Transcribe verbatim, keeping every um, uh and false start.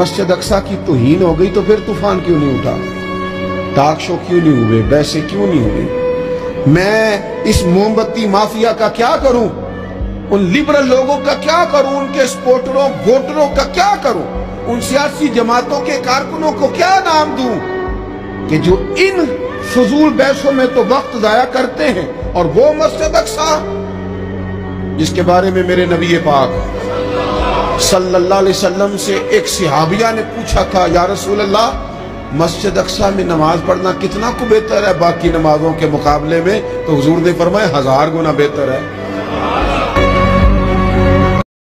मस्जिद अक्सा की तौहीन हो गई तो फिर तूफान क्यों नहीं उठा, टाक शो क्यों नहीं हुए, बैसे क्यों नहीं हुए? मैं इस मोमबत्ती माफिया का क्या करूं, उन लिबरल लोगों का क्या करूं, उनके सपोर्टरों वोटरों का क्या करूं, उन सियासी जमातों के कारकुनों को क्या नाम दूं कि जो इन फजूल बहसों में तो वक्त जाया करते हैं। और वो मस्जिद अक्सा जिसके बारे में मेरे नबी पाक सल्लल्लाहु अलैहि वसल्लम से एक सहाबिया ने पूछा था, या रसूल अल्लाह मस्जिद अक्सा में नमाज पढ़ना कितना को बेहतर है बाकी नमाजों के मुकाबले में? तो हुजूर ने फरमाया हजार गुना बेहतर है।